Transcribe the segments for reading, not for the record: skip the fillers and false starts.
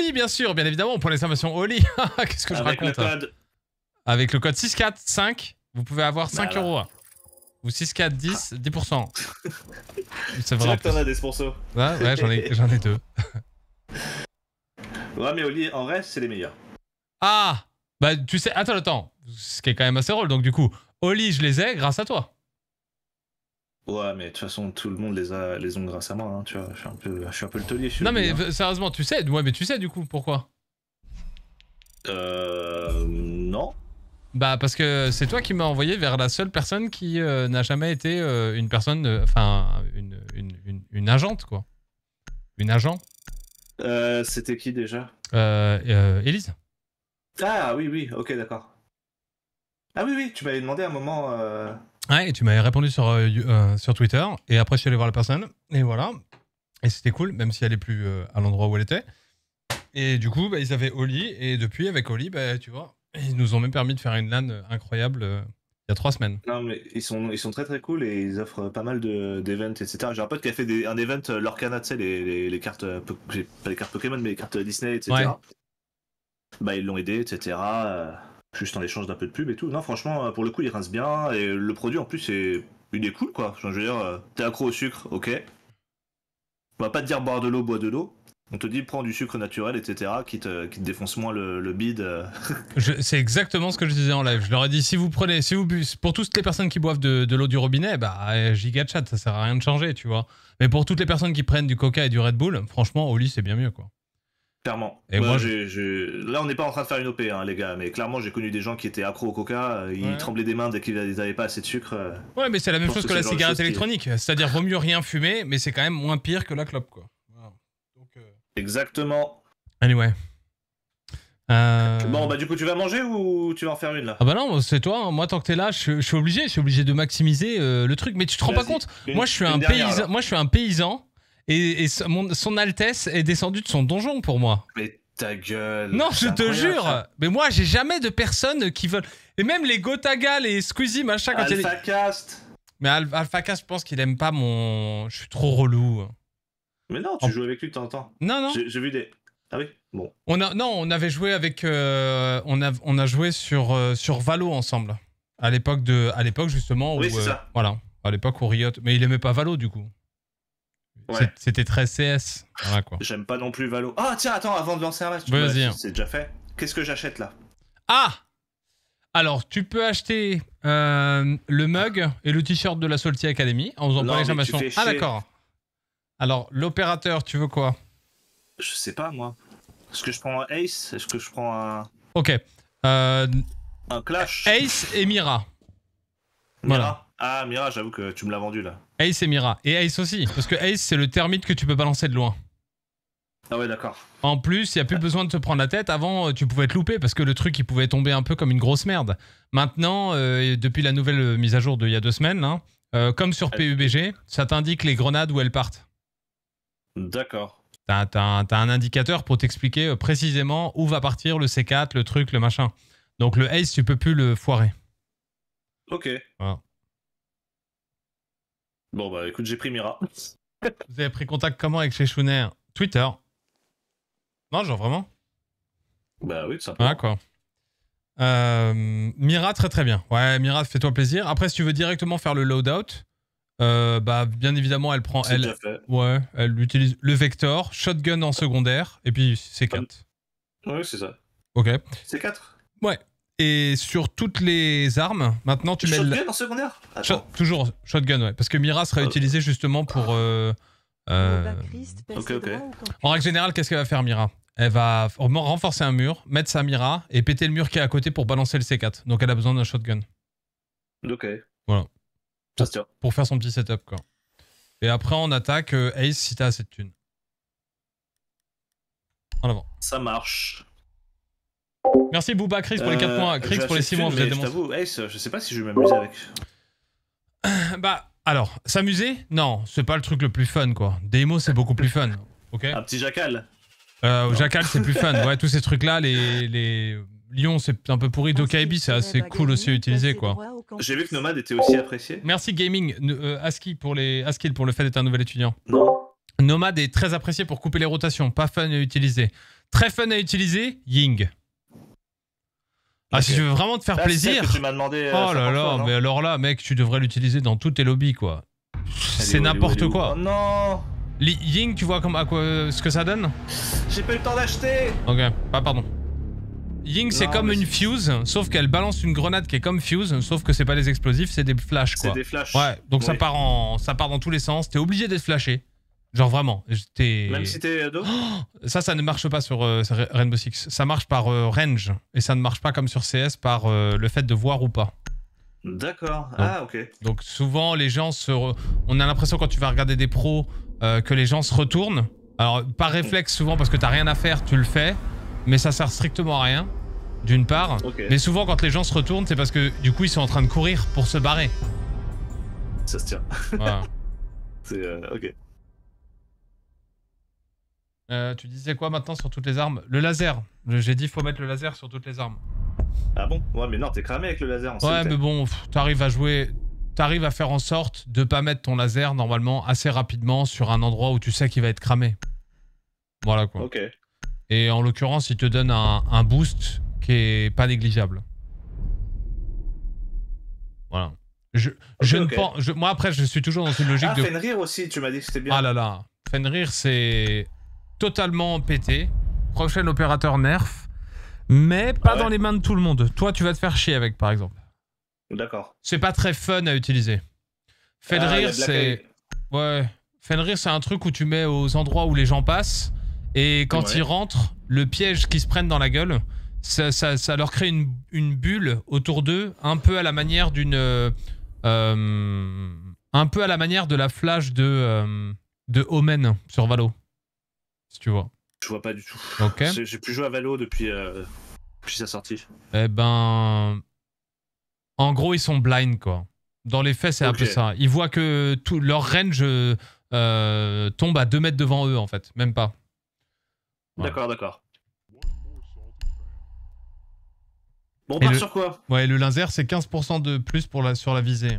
Oli, bien sûr, bien évidemment, pour l'exclamation Oli. Qu'est-ce que avec je raconte le code. Avec le code 645, vous pouvez avoir 5 euros. Ou 6-4-10, 10%. C'est vrai que t'en as des sponsors. Ouais, ouais, j'en ai deux. Ouais, mais Oli, en vrai, c'est les meilleurs. Ah, bah tu sais, attends. Ce qui est quand même assez drôle, donc du coup, Oli, je les ai grâce à toi. Ouais, mais de toute façon, tout le monde les ont grâce à moi, hein, tu vois. Je suis un peu le taulier. Non, mais sérieusement, tu sais, ouais, mais tu sais du coup, pourquoi? Non. Bah parce que c'est toi qui m'as envoyé vers la seule personne qui n'a jamais été une personne, enfin une agente quoi. Une agent. C'était qui déjà? Élise. Ah oui oui, ok d'accord. Ah oui oui, tu m'avais demandé à un moment. Ouais, et tu m'avais répondu sur Twitter et après je suis allé voir la personne et voilà. Et c'était cool, même si elle est plus à l'endroit où elle était. Et du coup bah, ils avaient Oli et depuis avec Oli bah tu vois. Ils nous ont même permis de faire une LAN incroyable il y a 3 semaines. Non mais ils sont très très cool et ils offrent pas mal d'events etc. J'ai un pote qui a fait un event l'Orcana, tu sais les cartes, pas les cartes Pokémon mais les cartes Disney etc. Ouais. Bah ils l'ont aidé etc. Juste en échange d'un peu de pub et tout. Non franchement pour le coup ils rincent bien et le produit en plus il est cool quoi. Je veux dire t'es accro au sucre ok. On va pas te dire bois de l'eau. On te dit prends du sucre naturel, etc., qui te défonce moins le bide. C'est exactement ce que je disais en live. Je leur ai dit, pour toutes les personnes qui boivent de l'eau du robinet, bah, Gigachat, ça sert à rien de changer, tu vois. Mais pour toutes les personnes qui prennent du Coca et du Red Bull, franchement, Oli, c'est bien mieux, quoi. Clairement. Et bah, moi, là, on n'est pas en train de faire une OP, hein, les gars, mais clairement, j'ai connu des gens qui étaient accros au Coca, ils tremblaient des mains dès qu'ils n'avaient pas assez de sucre. Ouais, mais c'est la même chose que la cigarette électronique. C'est-à-dire, vaut mieux rien fumer, mais c'est quand même moins pire que la clope, quoi. Exactement. Anyway. Bon, bah du coup, tu vas manger ou tu vas en faire une là? Ah bah non, c'est toi. Moi, tant que t'es là, je suis obligé de maximiser le truc. Mais tu te rends pas compte? Moi, je suis un paysan et son Altesse est descendue de son donjon pour moi. Mais ta gueule. Non, je te jure. Ça. Mais moi, j'ai jamais de personnes qui veulent. Et même les Gotaga, les Squeezie, machin. AlphaCast. Mais AlphaCast, je pense qu'il aime pas mon. Je suis trop relou. Mais non, tu joues avec lui de temps en temps. Non, non. J'ai vu des... Ah oui? Bon. On avait joué avec... on a joué sur Valo ensemble. À l'époque, justement, où... Oui, c'est ça. Voilà. À l'époque où Riot... Mais il aimait pas Valo, du coup. Ouais. C'était très CS. Voilà, quoi. J'aime pas non plus Valo. Ah, tiens, attends, avant de lancer un match... Vas-y. Bah, c'est déjà fait. Qu'est-ce que j'achète, là? Ah! Alors, tu peux acheter le mug et le t-shirt de la Soltier Academy en faisant pas l'exclamation. Ah, d'accord. Alors, l'opérateur, tu veux quoi? Je sais pas, moi. Est-ce que je prends un Ace? Est-ce que je prends un... Ok. Un Clash? Ace et Mira. Mira voilà. Ah, Mira, j'avoue que tu me l'as vendu, là. Ace et Mira. Et Ace aussi. Parce que Ace, c'est le thermite que tu peux balancer de loin. Ah ouais, d'accord. En plus, il n'y a plus besoin de te prendre la tête. Avant, tu pouvais te louper parce que le truc, il pouvait tomber un peu comme une grosse merde. Maintenant, depuis la nouvelle mise à jour d'il y a 2 semaines, hein, comme sur PUBG, ça t'indique les grenades où elles partent. D'accord. T'as un indicateur pour t'expliquer précisément où va partir le C4, le truc, le machin. Donc le Ace, tu peux plus le foirer. Ok. Voilà. Bon bah écoute, j'ai pris Mira. Vous avez pris contact comment avec Sheshounet? Twitter. Non, genre vraiment? Bah oui, ça peut. Ah quoi. Mira, très très bien. Ouais, Mira, fais-toi plaisir. Après, si tu veux directement faire le loadout... bah bien évidemment elle prend elle utilise le vector shotgun en secondaire et puis C4. Ouais c'est ça. Ok. C4. Ouais. Et sur toutes les armes maintenant tu mets shotgun en secondaire. Toujours shotgun ouais parce que Mira sera utilisée justement pour. Ok. En règle générale qu'est-ce qu'elle va faire Mira? Elle va renforcer un mur, mettre sa Mira et péter le mur qui est à côté pour balancer le C4. Donc elle a besoin d'un shotgun. Ok. Voilà. Pour faire son petit setup quoi. Et après on attaque Ace si t'as assez de thunes. En avant. Ça marche. Merci Booba Crix pour les 4 mois, Crix pour les 6 mois. Je t'avoue Ace, je sais pas si je vais m'amuser avec. Bah alors, s'amuser? Non, c'est pas le truc le plus fun quoi. Démo c'est beaucoup plus fun. Okay. Un petit jacal. Jacal c'est plus fun, ouais tous ces trucs là, les... Lyon, c'est un peu pourri. Dokaibi, c'est assez cool aussi à utiliser, quoi. J'ai vu que Nomad était aussi apprécié. Merci Gaming. Askil pour le fait d'être un nouvel étudiant. Non. Nomad est très apprécié pour couper les rotations, pas fun à utiliser. Très fun à utiliser, Ying. Ah, okay. Si tu veux vraiment te faire là, plaisir... Tu m'as demandé, oh là là, mais alors là, mec, tu devrais l'utiliser dans tous tes lobbies, quoi. C'est n'importe quoi. Oh non, Ying, tu vois comme, à quoi, ce que ça donne? J'ai pas eu le temps d'acheter. Ok, ah pardon. Ying, c'est comme une fuse, sauf qu'elle balance une grenade qui est comme fuse, sauf que c'est pas des explosifs, c'est des flashs, quoi. C'est des flashs. Ouais, donc ça part en... ça part dans tous les sens, t'es obligé d'être flashé. Genre vraiment, j'étais... Même si t'es ado. Ça ne marche pas sur Rainbow Six. Ça marche par range. Et ça ne marche pas comme sur CS par le fait de voir ou pas. D'accord. Ah, ok. Donc souvent, les gens se... On a l'impression quand tu vas regarder des pros que les gens se retournent. Alors, par réflexe souvent, parce que t'as rien à faire, tu le fais. Mais ça sert strictement à rien, d'une part. Okay. Mais souvent, quand les gens se retournent, c'est parce que du coup, ils sont en train de courir pour se barrer. Ça se tient. Voilà. C'est... ok. Tu disais quoi maintenant sur toutes les armes? Le laser. J'ai dit faut mettre le laser sur toutes les armes. Ah bon? Ouais mais non, t'es cramé avec le laser. Ouais mais bon, t'arrives à jouer... T'arrives à faire en sorte de pas mettre ton laser normalement assez rapidement sur un endroit où tu sais qu'il va être cramé. Voilà quoi. Ok. Et en l'occurrence, il te donne un boost qui est pas négligeable. Voilà. Moi après, je suis toujours dans une logique de... Ah Fenrir aussi, tu m'as dit que c'était bien. Ah là là. Fenrir c'est... totalement pété, prochain opérateur nerf, mais pas dans les mains de tout le monde. Toi, tu vas te faire chier avec, par exemple. D'accord. C'est pas très fun à utiliser. Fenrir, c'est... Ouais. Fenrir, c'est un truc où tu mets aux endroits où les gens passent, et quand ils rentrent, le piège qu'ils se prennent dans la gueule, ça leur crée une bulle autour d'eux, un peu à la manière d'une... un peu à la manière de la flash de Omen sur Valo. Si tu vois. Je vois pas du tout. Ok. J'ai plus joué à Valo depuis sa sortie. Eh ben... En gros, ils sont blind, quoi. Dans les faits, c'est un peu ça. Ils voient que tout leur range tombe à 2 mètres devant eux, en fait. Même pas. Voilà. D'accord, d'accord. Bon, on part sur quoi? Ouais, le laser, c'est 15% de plus sur la visée.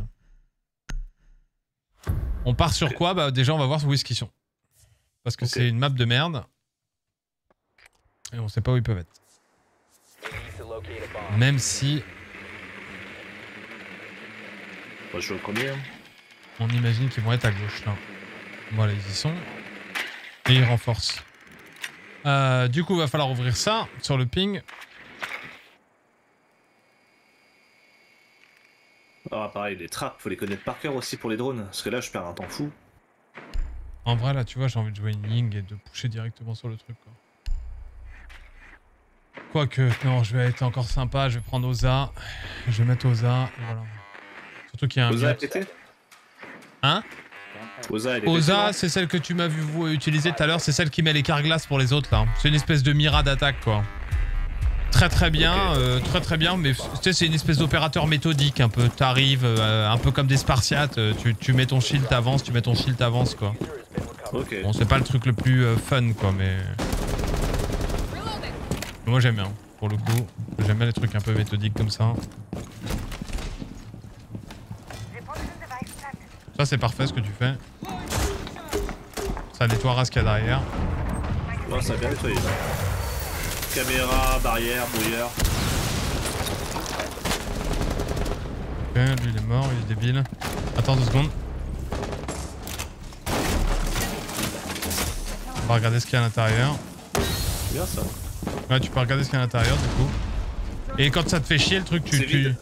On part sur quoi? Bah, déjà, on va voir où est-ce qu'ils sont. Parce que c'est une map de merde. Et on sait pas où ils peuvent être. Même si... Moi, je suis au premier. On imagine qu'ils vont être à gauche là. Voilà, ils y sont. Et ils renforcent. Du coup, il va falloir ouvrir ça sur le ping. Ah, pareil, les trappes, faut les connaître par cœur aussi pour les drones. Parce que là, je perds un temps fou. En vrai, là, tu vois, j'ai envie de jouer une Ying et de pousser directement sur le truc, quoi. Quoique, non, je vais être encore sympa, je vais prendre Osa, je vais mettre Osa, et voilà. Surtout qu'il y a un... Osa est pété ? Hein ? Osa, c'est celle que tu m'as vu utiliser tout à l'heure, c'est celle qui met les carglaces pour les autres, là. C'est une espèce de Mira d'attaque, quoi. Très très bien, très très bien, mais tu sais, c'est une espèce d'opérateur méthodique un peu. T'arrives un peu comme des Spartiates, tu mets ton shield, t'avances, tu mets ton shield, t'avances, quoi. Okay. Bon, c'est pas le truc le plus fun, quoi, mais... Moi j'aime bien, pour le coup. J'aime bien les trucs un peu méthodiques comme ça. Ça, c'est parfait ce que tu fais. Ça nettoiera ce qu'il y a derrière. Ouais, ça a bien nettoyé. Caméra, barrière, brouilleur. Ok, lui il est mort, il est débile. Attends 2 secondes. On va regarder ce qu'il y a à l'intérieur. C'est bien ça. Ouais, tu peux regarder ce qu'il y a à l'intérieur du coup. Et quand ça te fait chier le truc, tu...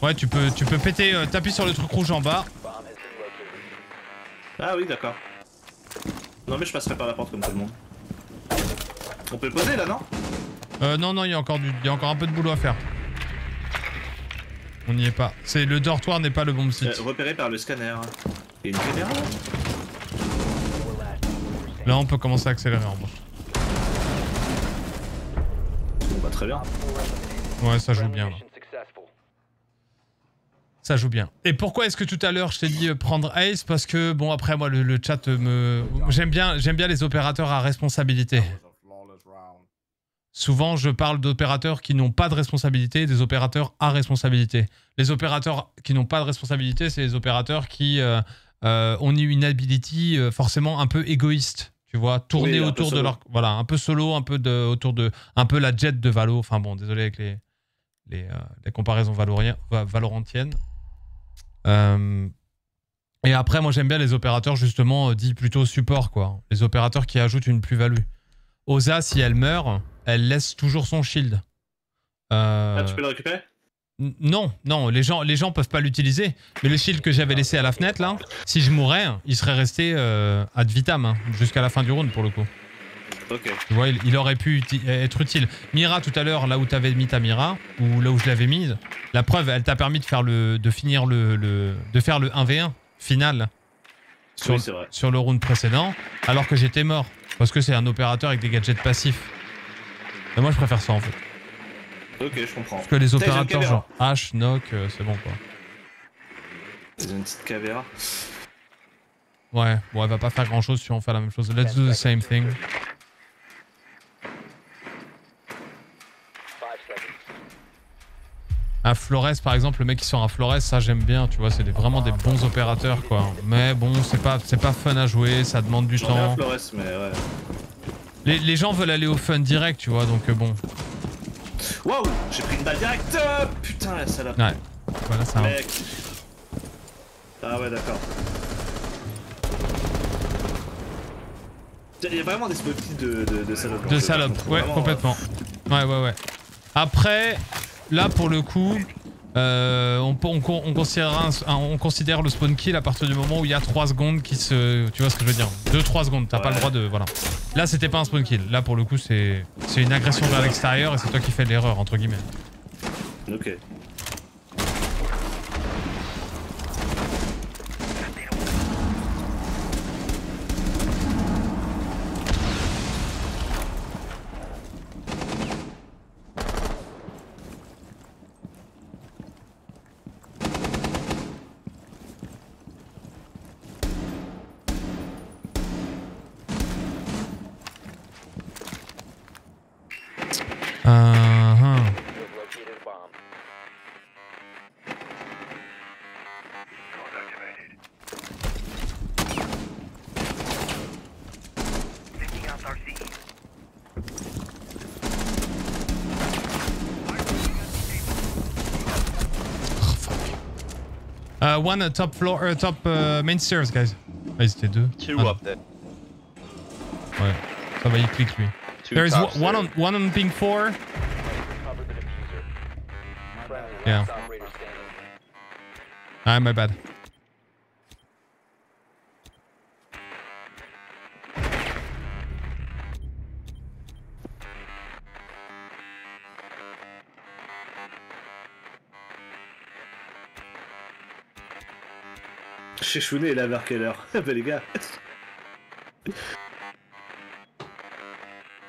Ouais, tu peux péter, t'appuies sur le truc rouge en bas. Ah oui, d'accord. Non mais je passerai par la porte comme tout le monde. On peut le poser là, non? Non, non, il y a encore un peu de boulot à faire. On n'y est pas. Le dortoir n'est pas le bon site. Repéré par le scanner. Il y a une caméra là, on peut commencer à accélérer en revanche. Bon bah très bien. Ouais, ça joue bien là. Ça joue bien. Et pourquoi est-ce que tout à l'heure je t'ai dit prendre Ace? Parce que bon, après moi le chat me... J'aime bien les opérateurs à responsabilité. Souvent, je parle d'opérateurs qui n'ont pas de responsabilité et des opérateurs à responsabilité. Les opérateurs qui n'ont pas de responsabilité, c'est les opérateurs qui on est une ability forcément un peu égoïste, tu vois, tourner oui, autour de leur... Voilà, un peu solo, un peu, autour de, un peu la jet de Valo. Enfin bon, désolé avec les comparaisons valorantiennes. Et après, moi j'aime bien les opérateurs justement dit plutôt support, quoi. Les opérateurs qui ajoutent une plus-value. Osa, si elle meurt, elle laisse toujours son shield. Ah, tu peux le récupérer? Non, non, les gens peuvent pas l'utiliser. Mais le shield que j'avais laissé à la fenêtre, là, si je mourais, il serait resté ad vitam, hein, jusqu'à la fin du round, pour le coup. Okay. Tu vois, il aurait pu être utile. Mira, tout à l'heure, là où tu avais mis ta Mira, ou là où je l'avais mise, la preuve, elle t'a permis de faire le 1v1 final sur, oui, sur le round précédent, alors que j'étais mort. Parce que c'est un opérateur avec des gadgets passifs. Et moi, je préfère ça, en fait. Ok, je comprends. Parce que les opérateurs genre H, knock, c'est bon quoi. Ils ont une petite Caveira. Ouais, bon elle va pas faire grand chose si on fait la même chose. Let's do the same thing. Un Flores par exemple, le mec qui sort un Flores, ça j'aime bien, tu vois, c'est vraiment des bons opérateurs quoi. Mais bon, c'est pas fun à jouer, ça demande du temps. Un Flores, mais ouais. Les gens veulent aller au fun direct, tu vois, donc bon. Wow, j'ai pris une balle directe. Putain la salope. Ouais, voilà ça. Mec. Ah ouais d'accord. Il y a vraiment des spots de salopes. De salopes, ouais vraiment, complètement. Ouais. Après, là pour le coup, on considère le spawn kill à partir du moment où il y a 3 secondes qui se... Tu vois ce que je veux dire, 2-3 secondes, t'as pas le droit de... Voilà. Là c'était pas un spawn kill, là pour le coup c'est une agression vers l'extérieur et c'est toi qui fais l'erreur entre guillemets. Ok. One top floor, top main stairs, guys. Ah, ils étaient deux. Two up there. Ouais, ça va, il clique lui. There is one on ping 4. Yeah. Ah, my bad. Sheshounet est là vers quelle heure? Ah bah les gars.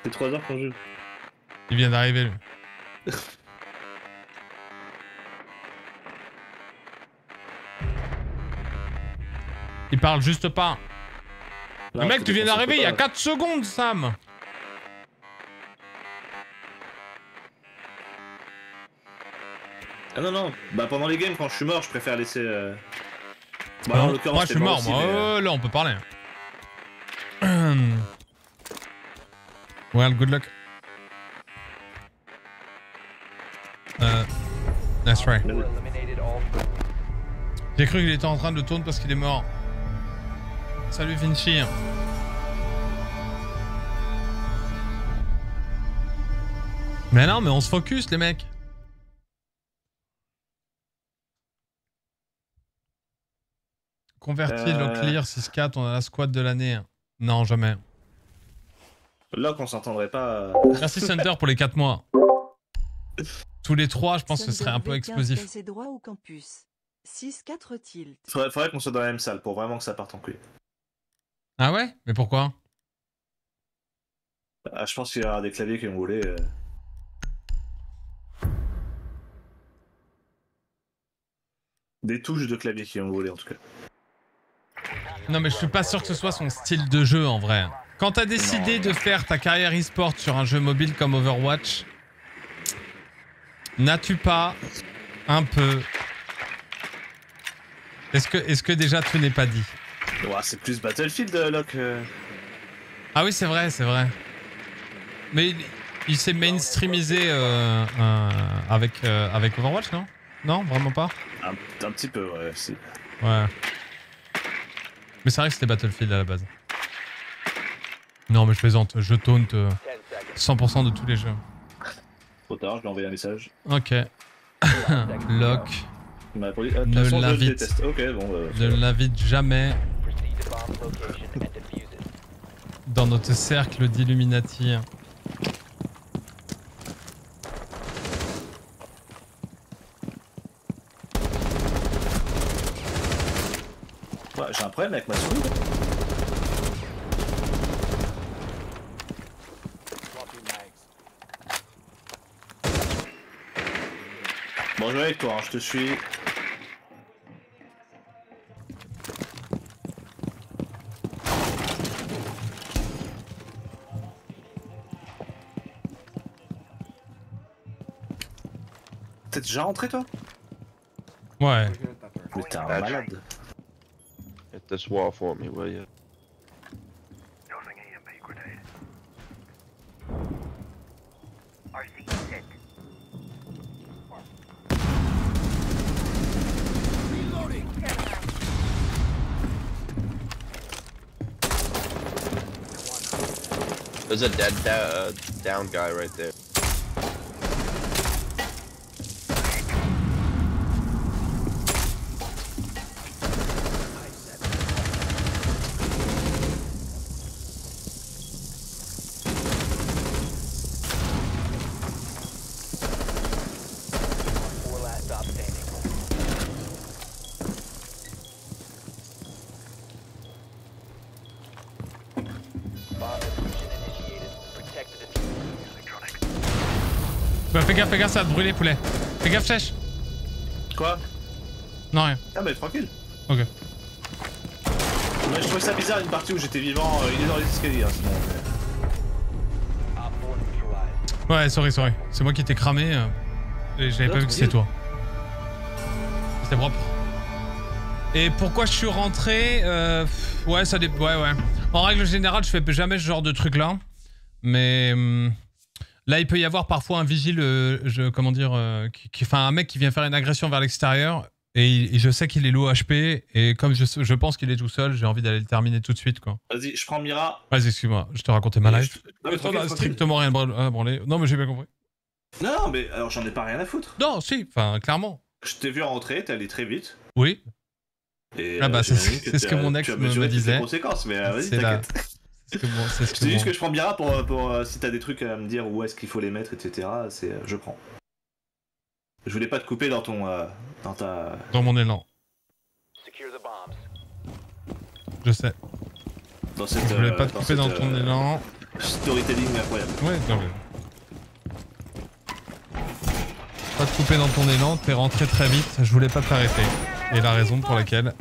C'est 3 heures qu'on joue. Il vient d'arriver lui. Il parle juste pas. Le mec tu viens d'arriver il y a 4 secondes Sam. Ah non non, bah pendant les games quand je suis mort je préfère laisser... Bah non, moi je suis mort, aussi, moi là on peut parler. Well, good luck. That's right. J'ai cru qu'il était en train de le tourner parce qu'il est mort. Salut Vinci. Mais non, mais on se focus les mecs. Converti, low clear, 6-4, on a la squad de l'année. Non, jamais. Là qu'on s'entendrait pas... Merci Center pour les 4 mois. Tous les 3, je pense que ce serait un peu explosif. C'est droit au campus. 6-4 tilt. Faudrait qu'on soit dans la même salle pour vraiment que ça parte en couille. Ah ouais? Mais pourquoi? Ah, je pense qu'il y aura des claviers qui vont rouler. Des touches de clavier qui vont rouler en tout cas. Non mais je suis pas sûr que ce soit son style de jeu en vrai. Quand t'as décidé de faire ta carrière e-sport sur un jeu mobile comme Overwatch, n'as-tu pas un peu Est-ce que déjà tout n'est pas dit? Ouah, c'est plus Battlefield là que... Ah oui, c'est vrai, c'est vrai. Mais il s'est mainstreamisé avec Overwatch, non? Non, vraiment pas? Un petit peu, ouais. Si. Ouais. Mais c'est vrai que c'était Battlefield à la base. Non, mais je plaisante, je taunte 100% de tous les jeux. Trop tard, je lui ai envoyé un message. Ok. Lock. Ne l'invite. Okay, bon, ne l'invite jamais dans notre cercle d'Illuminati. Ouais, j'ai un problème avec ma souris. Bon, je vais avec toi, hein, je te suis. T'es déjà rentré, toi? Ouais. Mais t'es un malade. This war for me, will you? There's a dead down guy right there. Fais gaffe, ça va te brûler, poulet. Fais gaffe, Chèche. Quoi? Non, rien. Ah, mais tranquille. Ok. Ouais, je trouvais ça bizarre une partie où j'étais vivant. Il est dans les escaliers, hein, sinon. Ouais, sorry. C'est moi qui t'ai cramé. Et j'avais pas vu que c'était toi. C'était propre. Et pourquoi je suis rentré ouais, ça dépend. Ouais. En règle générale, je fais jamais ce genre de truc là. Mais. Là, il peut y avoir parfois un vigile, comment dire, enfin un mec qui vient faire une agression vers l'extérieur et je sais qu'il est low HP et comme je pense qu'il est tout seul, j'ai envie d'aller le terminer tout de suite, quoi. Vas-y, je prends Mira. Vas-y, excuse-moi, je te racontais ma life. Non, mais t'en as strictement rien à branler. Non, mais j'ai bien compris. Non, mais alors j'en ai pas rien à foutre. Non, si, enfin, clairement. Je t'ai vu rentrer, t'es allé très vite. Oui. Et ah bah, c'est ce que mon ex me disait. Mais vas-y, t'inquiète. Bon, c'est juste que je prends Mira pour si t'as des trucs à me dire où est-ce qu'il faut les mettre, etc. Je prends. Je voulais pas te couper dans ton... Dans mon élan. Je sais. Je voulais pas te couper dans ton élan. Storytelling incroyable. Ouais, bien vu. Pas te couper dans ton élan, t'es rentré très vite, je voulais pas t'arrêter. Et la raison pour laquelle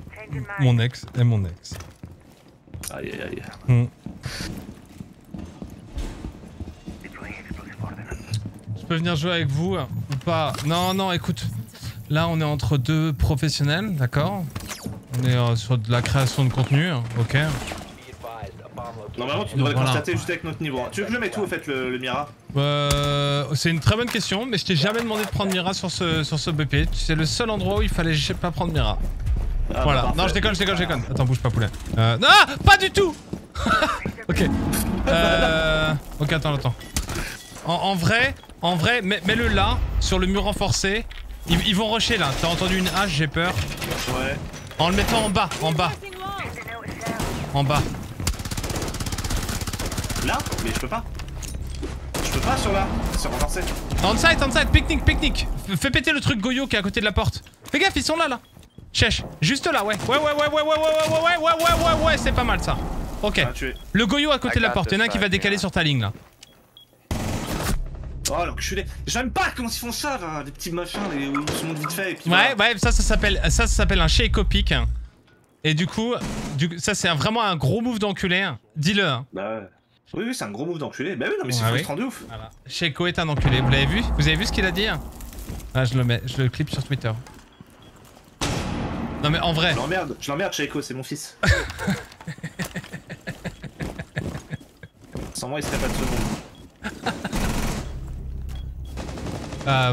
mon ex est mon ex. Aïe aïe aïe. Je peux venir jouer avec vous ou pas? Non, écoute. Là, on est entre deux professionnels, d'accord? On est sur de la création de contenu, ok? Normalement, tu devrais constater juste avec notre niveau. Tu veux que je mette où, au fait, le Mira? C'est une très bonne question, mais je t'ai jamais demandé de prendre Mira sur ce BP. C'est le seul endroit où il fallait pas prendre Mira. Ah, voilà, bah, non, je déconne. Attends, bouge pas, poulet. Non, pas du tout. Ok. Ok, attends. En vrai, mets-le là, sur le mur renforcé. Ils vont rusher là. T'as entendu une hache, j'ai peur. Ouais. En le mettant en bas. Là? Mais je peux pas. Je peux pas sur là. Sur renforcé. On site, pique-nique. Fais péter le truc Goyo qui est à côté de la porte. Fais gaffe, ils sont là. Chèche, juste là, ouais. Ouais, c'est pas mal ça. Ok. Le Goyo à côté de la porte, y'en a un qui va décaler sur ta ligne là. Oh, alors que je suis les... J'aime pas comment ils font ça, là, les petits machins, les... où ils se montent vite fait et puis... Ouais, ça s'appelle un Sheiko pick. Et du coup ça c'est vraiment un gros move d'enculé, dis-le. Bah ouais. Oui, c'est un gros move d'enculé. Bah oui, non mais c'est frustrant de ouf. Voilà. Sheiko est un enculé, vous l'avez vu? Vous avez vu ce qu'il a dit? Ah, je le clip sur Twitter. Non mais en vrai. Je l'emmerde Sheiko, c'est mon fils. Sans moi il serait pas de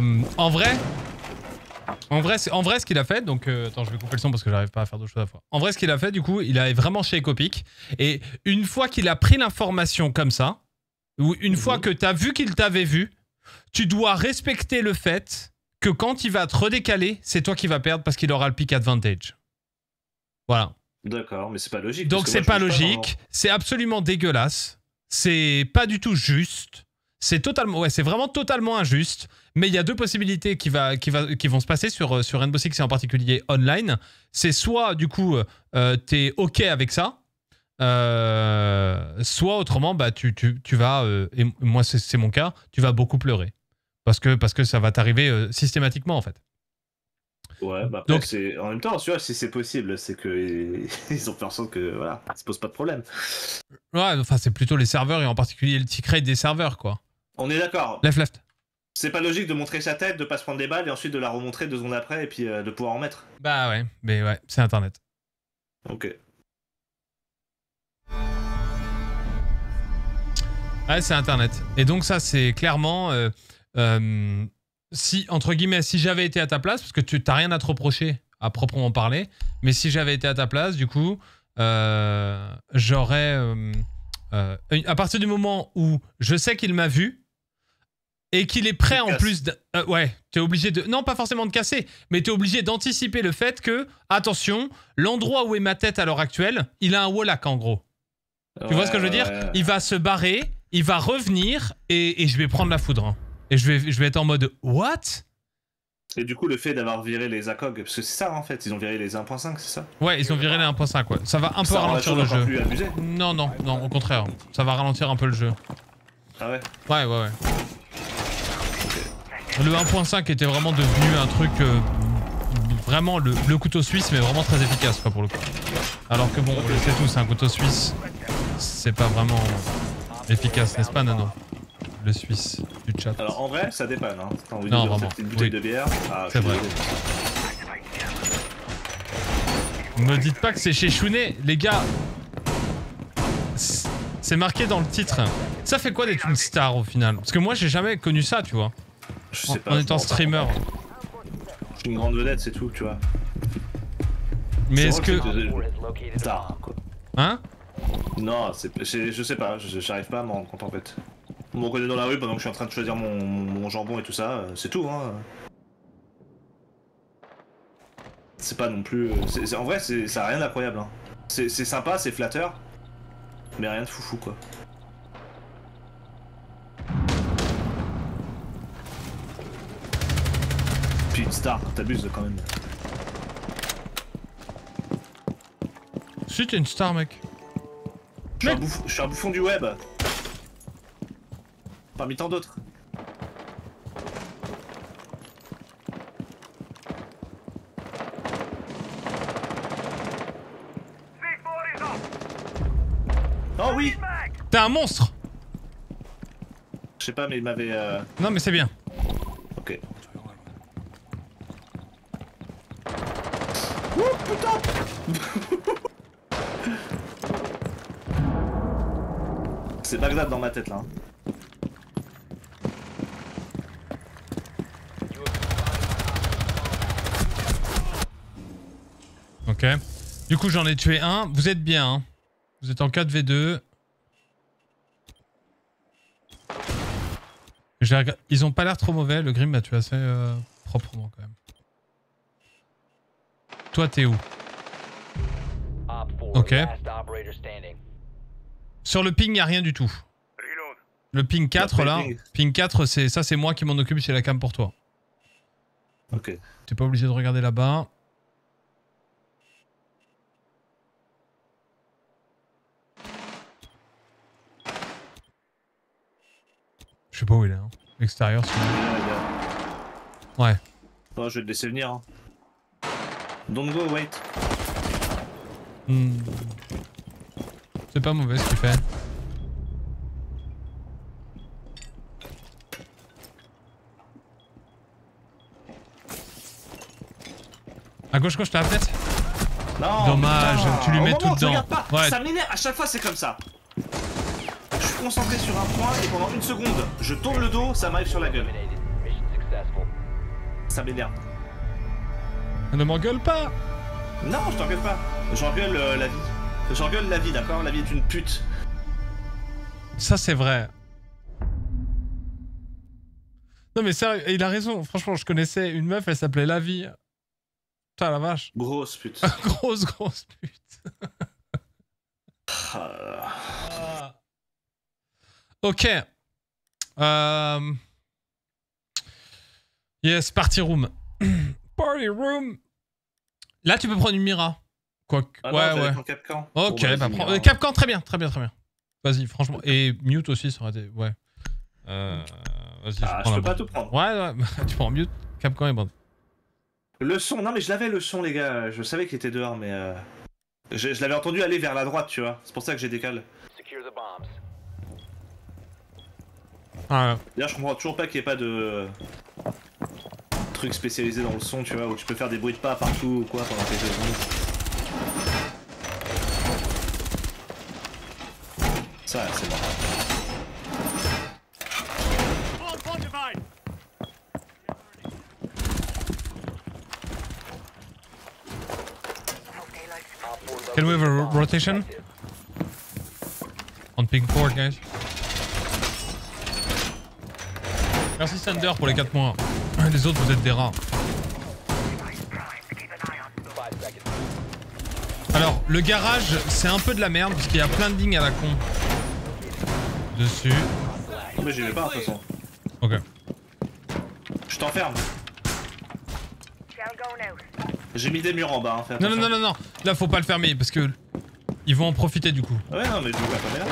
seconde. En vrai ce qu'il a fait, donc attends je vais couper le son parce que j'arrive pas à faire deux choses à la fois. En vrai ce qu'il a fait du coup, il a vraiment Sheiko pique. Et une fois qu'il a pris l'information comme ça, ou une fois que t'as vu qu'il t'avait vu, tu dois respecter le fait que quand il va te redécaler, c'est toi qui vas perdre parce qu'il aura le pick advantage. Voilà. D'accord, mais c'est pas logique. Donc c'est pas logique, c'est absolument dégueulasse, c'est pas du tout juste, c'est totalement, ouais, c'est vraiment totalement injuste. Mais il y a deux possibilités qui vont se passer sur Rainbow Six et en particulier online. C'est soit du coup t'es ok avec ça, soit autrement bah tu vas et moi c'est mon cas, tu vas beaucoup pleurer. Parce que ça va t'arriver systématiquement en fait. Ouais, bah après, donc en même temps, tu vois, si c'est possible, c'est que ils ont personne que voilà, ils se posent pas de problème. Ouais, enfin c'est plutôt les serveurs et en particulier le tick rate des serveurs quoi. On est d'accord. Left. C'est pas logique de montrer sa tête, de pas se prendre des balles et ensuite de la remontrer 2 secondes après et puis de pouvoir en mettre. Bah ouais, mais ouais, c'est internet. Ok. Ouais, c'est internet. Et donc ça c'est clairement. Si, entre guillemets, si j'avais été à ta place, parce que tu t'as rien à te reprocher à proprement parler, mais si j'avais été à ta place, du coup, j'aurais... à partir du moment où je sais qu'il m'a vu, et qu'il est prêt en plus... ouais, t'es obligé de... Non, pas forcément de casser, mais t'es obligé d'anticiper le fait que, attention, l'endroit où est ma tête à l'heure actuelle, il a un wallhack en gros. Ouais, tu vois ce que je veux dire? Il va se barrer, il va revenir, et je vais prendre la foudre. Hein. Et je vais être en mode what? Et du coup, le fait d'avoir viré les ACOG, parce que c'est ça en fait, ils ont viré les 1.5, c'est ça? Ouais, ils ont viré les 1.5, ouais. Ça va un peu ralentir le jeu. Non, non, non, au contraire. Ça va ralentir un peu le jeu. Ah ouais? Ouais, ouais, ouais. Le 1.5 était vraiment devenu un truc. Vraiment le couteau suisse, mais vraiment très efficace, quoi, pour le coup. Alors que bon, on le sait tous, un couteau suisse, c'est pas vraiment efficace, n'est-ce pas, Nano? Le suisse du chat. Alors en vrai, ça dépanne, hein. T'as envie de cette petite bouteille de bière. Ah, c'est vrai. Me dites pas que c'est Sheshounet, les gars. C'est marqué dans le titre. Ça fait quoi d'être une star au final? Parce que moi, j'ai jamais connu ça, tu vois. Je sais pas. En étant streamer. Je suis une grande vedette, c'est tout, tu vois. Mais est-ce que. Star, quoi. Hein? Non, je sais pas, j'arrive pas à m'en rendre compte en fait. On me reconnaît dans la rue pendant que je suis en train de choisir mon jambon et tout ça, c'est tout hein. C'est pas non plus... en vrai, ça a rien d'incroyable hein. C'est sympa, c'est flatteur, mais rien de foufou quoi. Puis une star, t'abuses quand même. Si t'es une star mec. Je suis un bouffon du web. Parmi tant d'autres. Oh oui! T'es un monstre! Je sais pas mais il m'avait... Non mais c'est bien. Ok. Ouh putain! C'est Bagdad dans ma tête là. Ok. Du coup j'en ai tué un. Vous êtes bien. Hein. Vous êtes en 4v2. Ils ont pas l'air trop mauvais. Le Grim m'a tué assez proprement quand même. Toi t'es où? Ok. Sur le ping, y a rien du tout. Le ping 4 là, ping 4, ça c'est moi qui m'en occupe chez la cam pour toi. Ok. T'es pas obligé de regarder là-bas. Je sais pas où il est, hein. L'extérieur, c'est... Ouais. Bon, je vais te laisser venir. Hein. Don't go, wait. Hmm. C'est pas mauvais ce qu'il fait. À gauche, je t'ai appelé. Non, dommage, putain. Tu lui mets tout dedans. Ouais. Ça m'énerve, à chaque fois c'est comme ça. Je suis concentré sur un point et pendant une seconde, je tourne le dos, ça m'arrive sur la gueule. Ça m'énerve. Ne m'engueule pas. Non, je t'engueule pas. J'engueule la vie. J'engueule la vie, d'accord? La vie est une pute. Ça, c'est vrai. Non, mais sérieux, il a raison. Franchement, je connaissais une meuf, elle s'appelait La Vie. Putain, la vache. Grosse pute. grosse pute. Ok. Yes, party room. Party room. Là, tu peux prendre une Mira. Quoi que... ouais. Capcom. Ok, bah prends. Capcom, très bien. Vas-y, franchement. Et Mute aussi, ça aurait été. Ouais. Vas-y. Je peux pas tout prendre. Ouais. Tu prends Mute, Capcom et Band. Le son, non mais je l'avais le son, les gars. Je savais qu'il était dehors, mais. Je l'avais entendu aller vers la droite, tu vois. C'est pour ça que j'ai décalé. Ah ouais. D'ailleurs, je comprends toujours pas qu'il n'y ait pas de. Truc spécialisé dans le son, tu vois, où tu peux faire des bruits de pas partout ou quoi pendant quelques secondes. Ça, c'est bon. Can we have a rotation? On ping 4, guys. Merci Thunder pour les 4 mois. Les autres, vous êtes des rats. Alors, le garage, c'est un peu de la merde parce qu'il y a plein de lignes à la con. Dessus. Mais j'y vais pas, de toute façon. Ok. Je t'enferme. J'ai mis des murs en bas, hein, fais attention. Non. Là, faut pas le fermer parce que... Ils vont en profiter, du coup. Ouais, non, mais je vois pas là.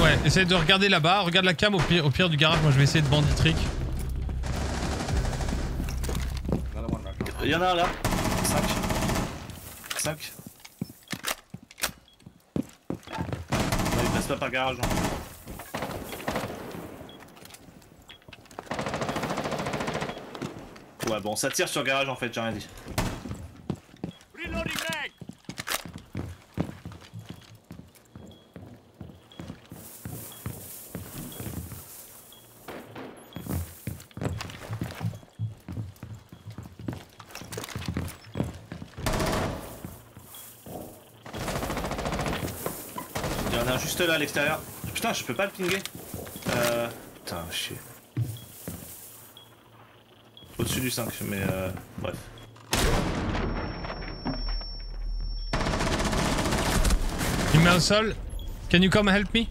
Ouais, essaye de regarder là-bas, regarde la cam au pire du garage, moi je vais essayer de bandit trick. Il y en a un là. 5. Ouais, il passe pas par garage. Hein. Ouais bon, ça tire sur garage en fait, j'ai rien dit. Là à l'extérieur. Putain, je peux pas le pinguer. Putain, chier. Au-dessus du 5, mais bref. Il met au sol. Can you come help me?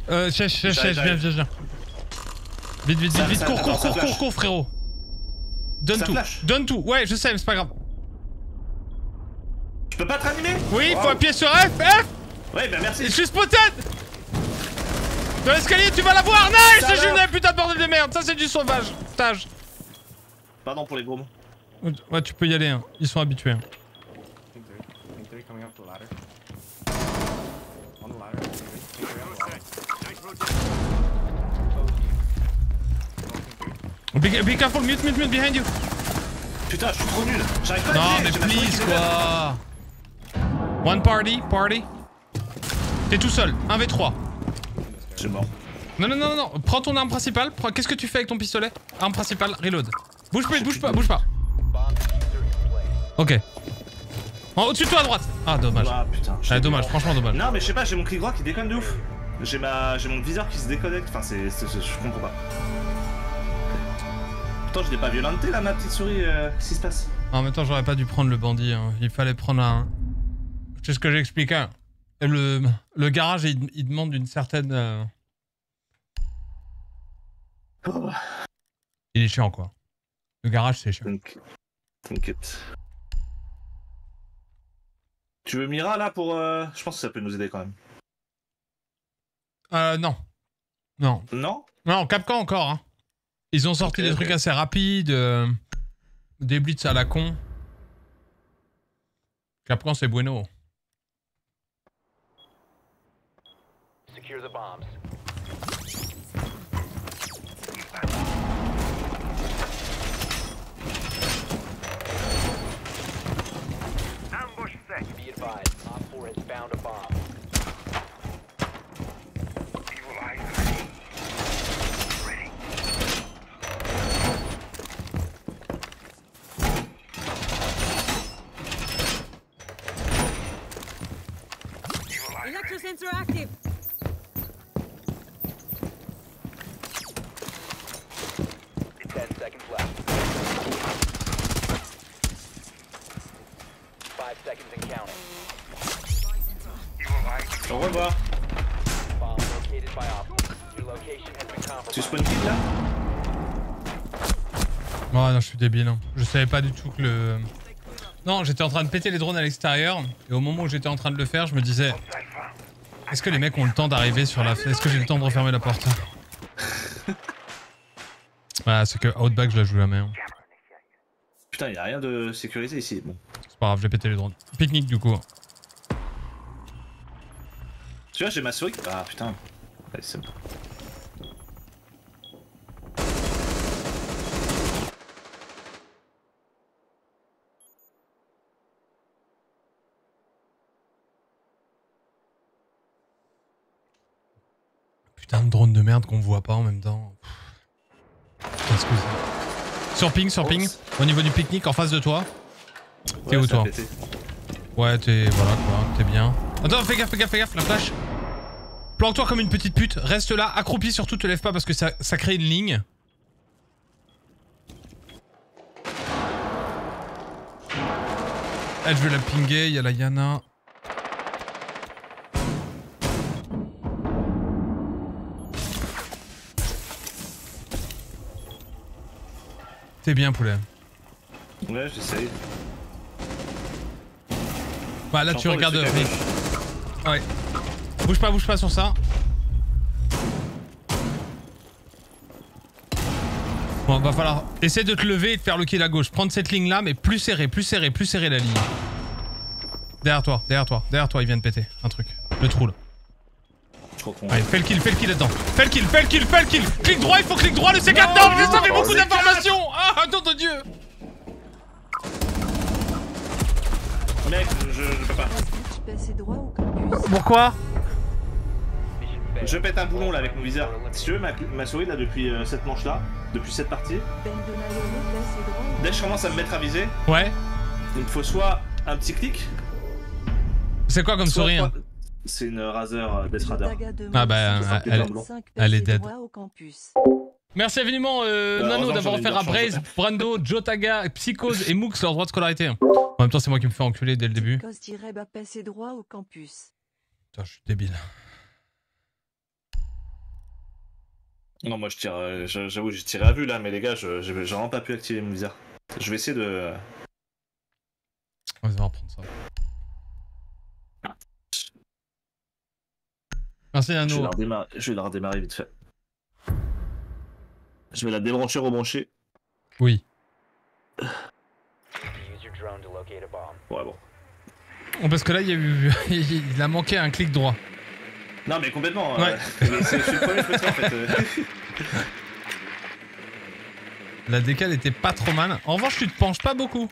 Viens. Vite. Cours, frérot. Donne tout. Ouais, je sais, mais c'est pas grave. Je peux pas te ranimer? Oui, faut appuyer sur F. Ouais, bah merci. Je suis spotted. Dans l'escalier, tu vas la voir! Nice! C'est une putain de bordel de merde! Ça, c'est du sauvage! Tâche! Pardon pour les gros mots. Ouais, tu peux y aller, hein. Ils sont habitués. Hein. Be careful, mute, behind you! Putain, je suis trop nul! J'arrive pas à le dire! Non, mais please, quoi! One party! T'es tout seul, 1v3. J'ai mort. Non. Prends ton arme principale. Qu'est-ce que tu fais avec ton pistolet? Arme principale, reload. Bouge pas. Ok. Au-dessus de toi à droite. Ah, dommage. Ah, putain. Dommage, franchement dommage. Non, mais je sais pas, j'ai mon clic droit qui déconne de ouf. J'ai mon viseur qui se déconnecte. Enfin, je comprends pas. Pourtant, je l'ai pas violenté là, ma petite souris. Qu'est-ce qui se passe? En même temps, j'aurais pas dû prendre le bandit. Hein. Il fallait prendre un. C'est ce que j'expliquais. Hein. Le garage, il demande une certaine... Il est chiant, quoi. Le garage, c'est chiant. T'inquiète. Tu veux Mira, là, pour... Je pense que ça peut nous aider, quand même. Non, Capcom encore, hein. Ils ont sorti des trucs assez rapides, des blitz à la con. Capcom, c'est bueno. Sensor active. Au revoir. Tu spawn kit là? Oh non, je suis débile. Hein. Je savais pas du tout que le... Non, j'étais en train de péter les drones à l'extérieur et au moment où j'étais en train de le faire, je me disais... Est-ce que les mecs ont le temps d'arriver sur la... Est-ce que j'ai le temps de refermer la porte? Voilà, c'est que Outback, je la joue jamais. Hein. Putain, y'a rien de sécurisé ici. Bon. C'est pas grave, j'ai pété les drones. Pique-nique du coup. Tu vois, j'ai ma souris. Ah putain. Allez, c'est bon. Putain de drone de merde qu'on voit pas en même temps. Qu'est-ce que c'est? Sur ping, au niveau du pique-nique en face de toi. T'es où toi? Ouais, t'es... voilà quoi, t'es bien. Attends, fais gaffe, la flash. Planque-toi comme une petite pute, reste là, accroupi surtout, te lève pas parce que ça crée une ligne. Elle, je vais la pinguer, il y a la Yana. T'es bien, poulet. Ouais, j'essaye. Bah là, tu regardes... Ouais. Bouge pas sur ça. Bon, va falloir... Essaye de te lever et de faire le kill à gauche. Prendre cette ligne-là, mais plus serré, plus serré, plus serré la ligne. Derrière toi, derrière toi, derrière toi, il vient de péter un truc. Le trou, là. Allez, fais le kill là-dedans. Fais le kill. Clic droit, il faut clic droit, le C4. Non, j'ai sauvé beaucoup d'informations. Ah, nom de Dieu. Mec, je peux pas. Pourquoi? Je pète un boulon là avec mon viseur. Si tu veux, ma souris là depuis cette manche là, depuis cette partie. Dès que je commence à me mettre à viser. Ouais. Il me faut soit un petit clic. C'est quoi comme souris? C'est une Razer DeathAdder. Ah bah, elle est dead. Merci infiniment Nano d'avoir offert à Braze, Brando, Jotaga, Psychose et Moux leur droit de scolarité. En même temps, c'est moi qui me fais enculer dès le début. Putain, je suis débile. Non, moi je tire, j'avoue, j'ai tiré à vue là, mais les gars, j'ai vraiment pas pu activer mon viseur. Je vais essayer de... On va reprendre ça. Merci Nano. Je vais la redémarrer vite fait. Je vais la débrancher, rebrancher. Oui. Ouais bon. Bon parce que là il y a eu... il a manqué un clic droit. Non mais complètement. Ouais. Je suis le premier petit en fait. La décale était pas trop mal. En revanche tu te penches pas beaucoup.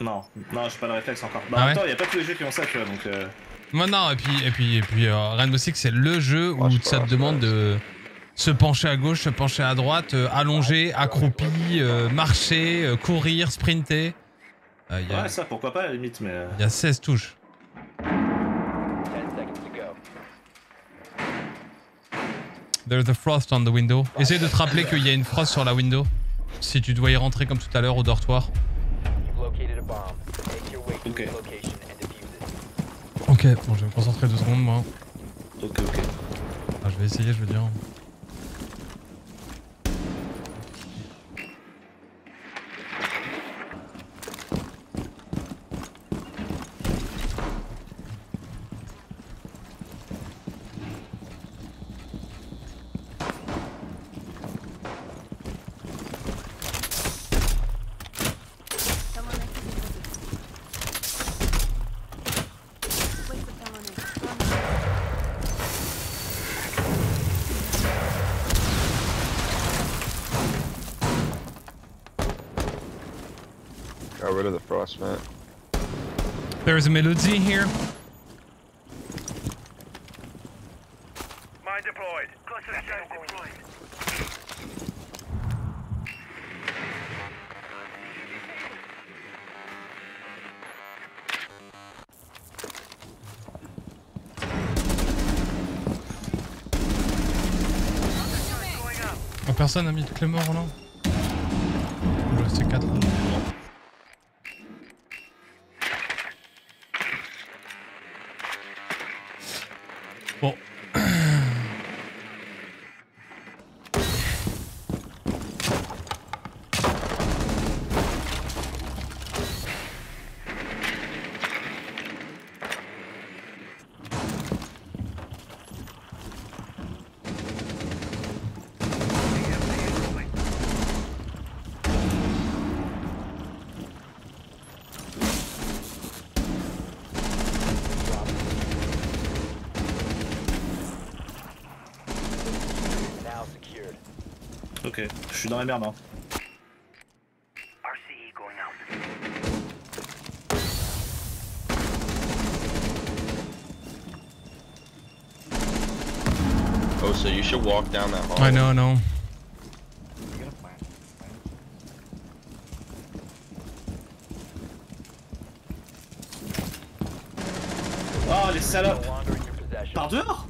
Non, non j'ai pas le réflexe encore. Bah, ah ouais. En même temps il y a pas tous les jeux qui ont ça tu vois donc... Moi non, et puis Rainbow Six c'est le jeu où ça te demande de se pencher à gauche, se pencher à droite, allonger, accroupi, marcher, courir, sprinter. Ouais ça pourquoi pas à la limite mais... Il y a 16 touches. There's a frost on the window. Essaye de te rappeler qu'il y a une frost sur la window. Si tu dois y rentrer comme tout à l'heure au dortoir. Ok. Ok, bon je vais me concentrer 2 secondes moi. Ok ok. Ah, je vais essayer, je veux dire. There's a Meluzzi here. Mine deployed. Cluster shells deployed. Oh, personne n'a mis de clé mort, non? Je sais 4. Bon. Ok, je suis dans la merde hein. Oh, so you should walk down that hall. I know, I know. Oh les salopes! Par dehors?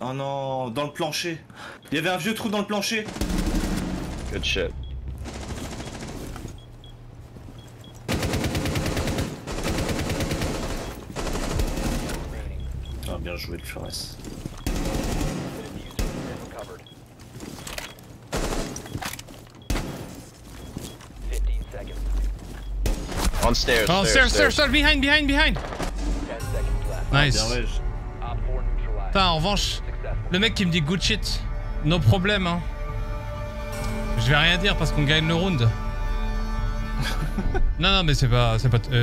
Oh non, dans le plancher. Il y avait un vieux trou dans le plancher. Good shit. Ah, bien joué le Flores. On stairs. Oh, stairs, behind. Nice. Putain, en revanche, le mec qui me dit good shit. Nos problèmes, hein. Je vais rien dire parce qu'on gagne le round. non, mais c'est pas...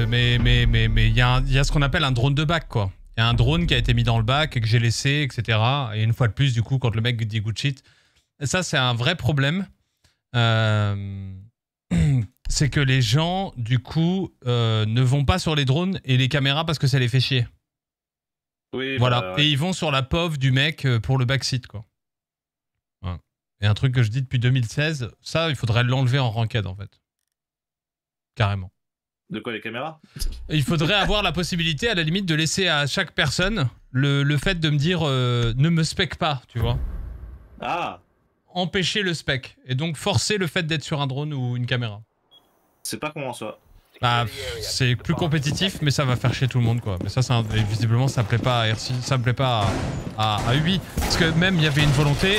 mais il y a ce qu'on appelle un drone de bac, quoi. Il y a un drone qui a été mis dans le bac, que j'ai laissé, etc. Et une fois de plus, du coup, quand le mec dit good shit, ça, c'est un vrai problème. C'est que les gens, du coup, ne vont pas sur les drones et les caméras parce que ça les fait chier. Oui, voilà. Bah, ouais. Et ils vont sur la POV du mec pour le backseat, quoi. Et un truc que je dis depuis 2016, ça, il faudrait l'enlever en ranked, en fait. Carrément. De quoi, les caméras? Il faudrait avoir la possibilité, à la limite, de laisser à chaque personne le fait de me dire ne me spec pas, tu vois. Ah. Empêcher le spec. Et donc forcer le fait d'être sur un drone ou une caméra. C'est pas comment ça. Bah, c'est plus compétitif, mais ça va faire chier tout le monde, quoi. Mais ça, c'est un... visiblement, ça plaît pas à R6, ça me plaît pas à Ubi. Parce que même, il y avait une volonté,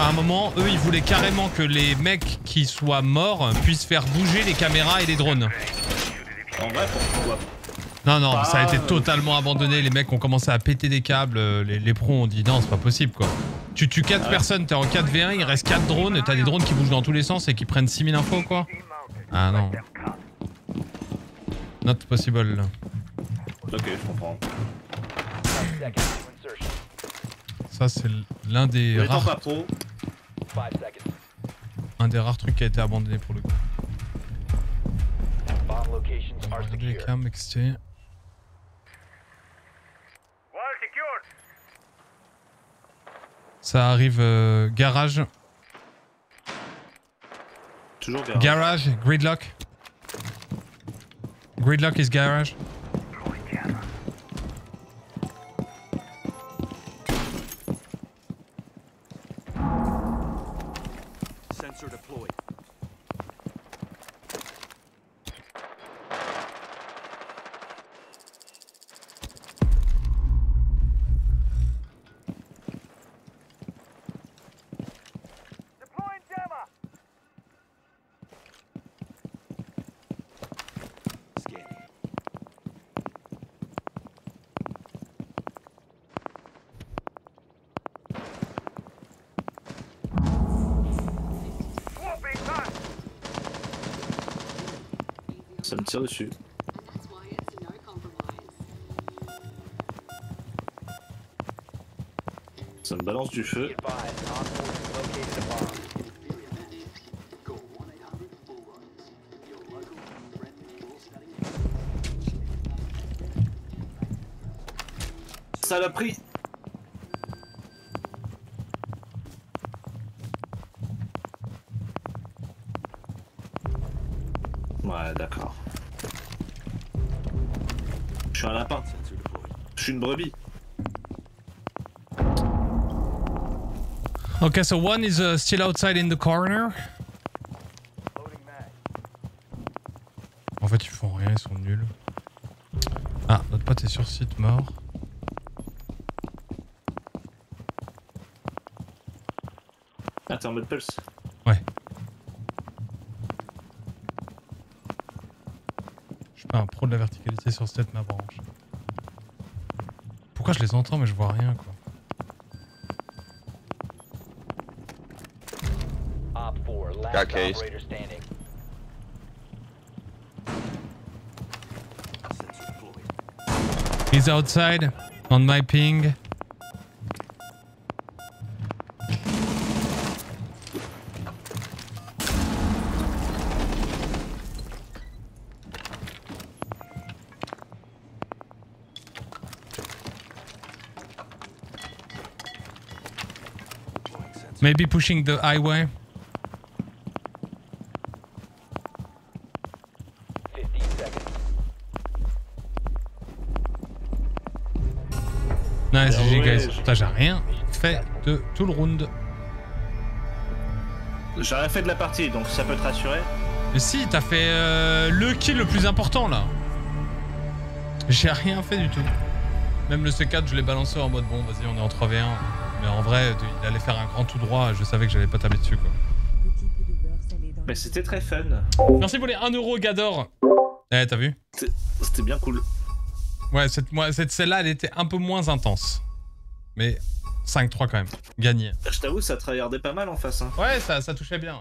à un moment, eux, ils voulaient carrément que les mecs qui soient morts puissent faire bouger les caméras et les drones. En vrai, pourquoi? Non, ça a été totalement abandonné, les mecs ont commencé à péter des câbles, les pros ont dit non, c'est pas possible, quoi. Tu tues 4 personnes, t'es en 4v1, il reste 4 drones, t'as des drones qui bougent dans tous les sens et qui prennent 6000 infos, quoi. Ah non. Not possible là. Ok, je comprends. Ça c'est l'un des rares... Un des rares trucs qui a été abandonné pour le coup. Les cams extérieurs. Ça arrive garage. Toujours garage. Garage, gridlock. Gridlock is garage. Sensor deployed. Ça me tire dessus. Ça me balance du feu. Ça l'a pris. Ouais, d'accord. Je suis un lapin. Je suis une brebis. Okay, so one is still outside in the corner. En fait, ils font rien, ils sont nuls. Ah, notre pote est sur site mort. Ah, t'es en mode pulse. Ouais. Je suis pas un pro de la verticalité sur cette ma branche. Pourquoi je les entends mais je vois rien quoi. Okay. He's outside on my ping. Maybe pushing the highway. Nice, GG guys. Putain, j'ai rien fait de tout le round. J'ai rien fait de la partie, donc ça peut te rassurer. Mais si, t'as fait le kill le plus important là. J'ai rien fait du tout. Même le C4, je l'ai balancé en mode bon, vas-y, on est en 3v1. Mais en vrai, il allait faire un grand tout droit, je savais que j'allais pas tabler dessus quoi. Mais c'était très fun. Merci pour les 1€, Gador. Eh, t'as vu? C'était bien cool. Ouais, celle-là, elle était un peu moins intense. Mais 5-3 quand même, gagné. Je t'avoue, ça tryhardait pas mal en face. Hein. Ouais, ça touchait bien.